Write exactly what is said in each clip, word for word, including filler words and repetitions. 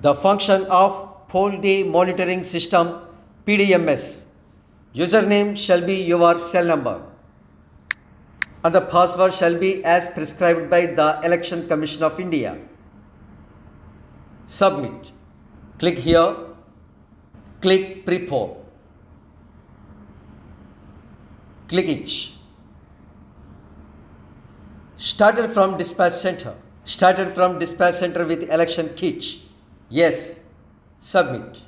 the function of Poll Day Monitoring System P D M S. Username shall be your cell number and the password shall be as prescribed by the Election Commission of India. Submit. Click here. Click pre-poll. Click each. Started from dispatch center. Started from dispatch center with election kit. Yes. Submit.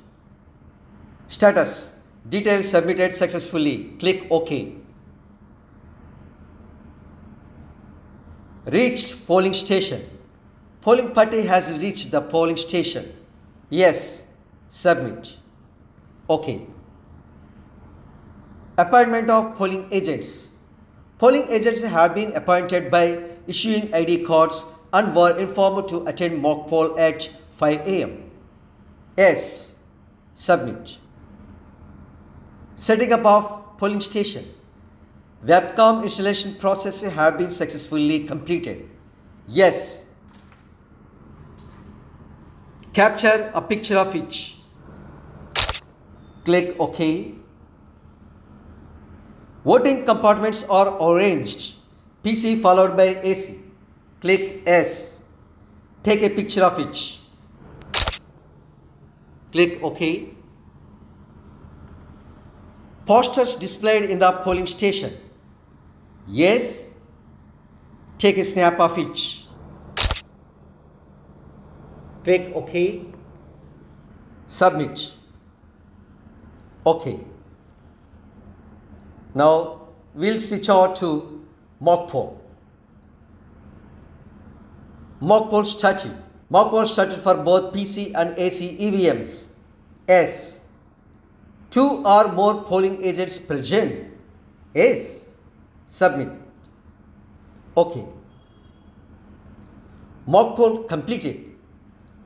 Status. Details submitted successfully. Click OK. Reached polling station. Polling party has reached the polling station. Yes. Submit. OK. Appointment of polling agents. Polling agents have been appointed by issuing I D cards and were informed to attend mock poll at five A M Yes. Submit. Setting up of polling station. Webcam installation process have been successfully completed. Yes. Capture a picture of each. Click OK. Voting compartments are arranged. P C followed by A C. Click S. Take a picture of each. Click OK. Posters displayed in the polling station. Yes. Take a snap of each. Click OK. Submit. OK. Now we'll switch over to mock poll. Mock poll started. Mock poll started for both P C and A C E V Ms. S. Two or more polling agents present. Yes. Submit. OK. Mock poll completed.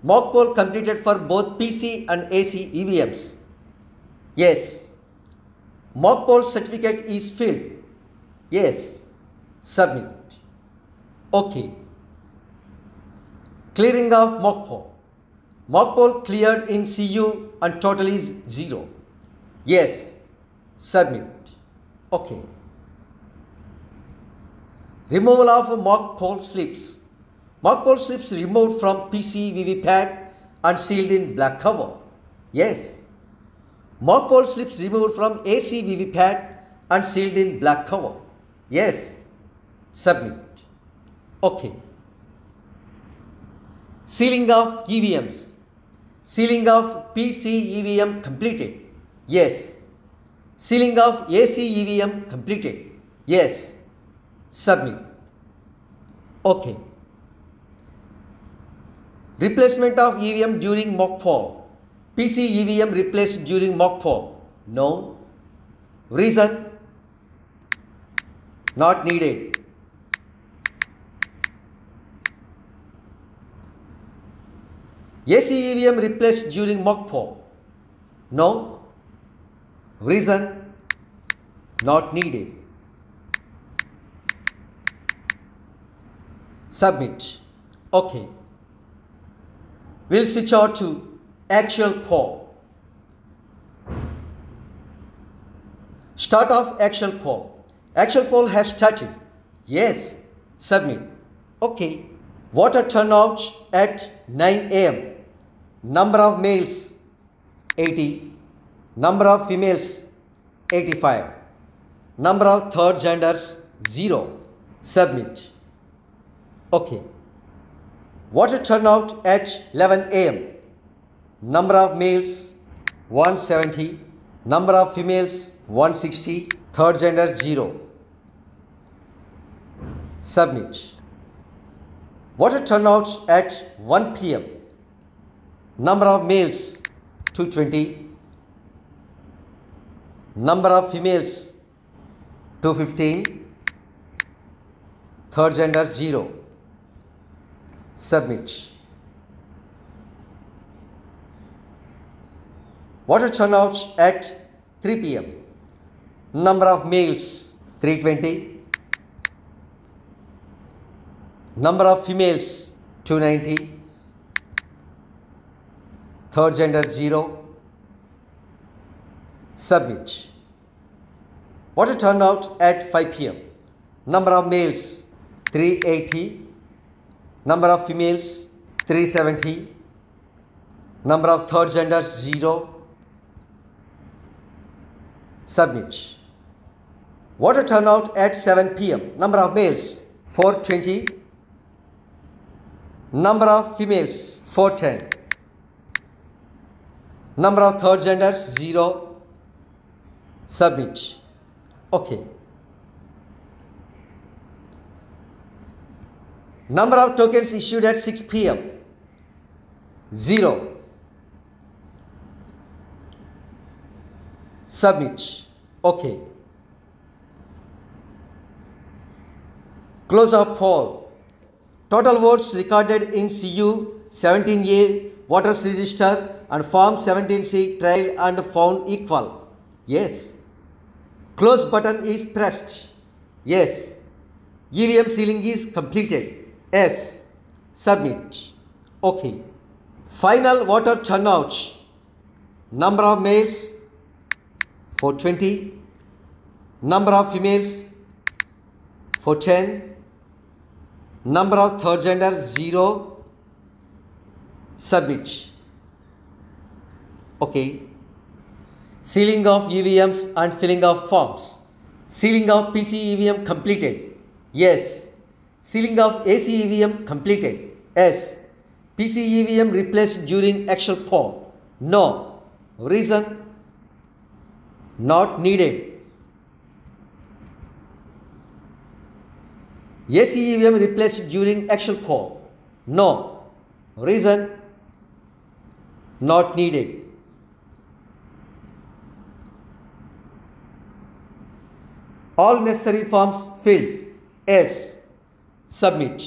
Mock poll completed for both P C and A C E V Ms. Yes. Mock poll certificate is filled. Yes. Submit. OK. Clearing of mock poll. Mock poll cleared in C U and total is zero. Yes. Submit. OK. Removal of mock poll slips. Mock poll slips removed from P C V V pad and sealed in black cover. Yes. Mock poll slips removed from A C V V pad and sealed in black cover. Yes. Submit. OK. Sealing of E V Ms. Sealing of P C E V M completed. Yes. Sealing of A C E V M completed. Yes. Submit. OK. Replacement of E V M during mock poll. P C E V M replaced during mock poll. No. Reason. Not needed. A C E V M replaced during mock poll. No. Reason. Not needed. Submit. OK. We'll switch over to actual poll. Start off actual poll. Actual poll has started. Yes. Submit. OK. Voter turnout at nine A M Number of males eighty. Number of females eighty-five. Number of third genders zero. Submit. OK. Voter turnout at eleven A M Number of males one hundred seventy. Number of females one hundred sixty. Third gender zero. Submit. Voter turnout at one P M Number of males two hundred twenty. Number of females two hundred fifteen. Third gender zero. Submit. Voter turnout at three P M Number of males three hundred twenty. Number of females two hundred ninety. third gender zero. Submit. What a turnout at five P M Number of males three eighty. Number of females three seventy. Number of third gender zero. Submit. What a turnout at seven P M Number of males four twenty. Number of females four ten. Number of third genders zero. Submit. Okay. Number of tokens issued at six P M zero. Submit. Okay. Close of poll. Total votes recorded in C U seventeen A voters register and form seventeen C trial and found equal. Yes. Close button is pressed. Yes. E V M sealing is completed. Yes. Submit. Okay. Final voter turnout. Number of males four twenty. Number of females four ten. Number of third gender zero. Submit. Okay. Sealing of E V Ms and filling of forms. Sealing of P C E V M completed. Yes. Sealing of A C E V M completed. Yes. P C E V M replaced during actual poll. No. Reason: not needed. Yes, E V M replaced during actual poll. No. Reason: not needed. All necessary forms filled. Yes. Submit.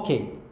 Okay.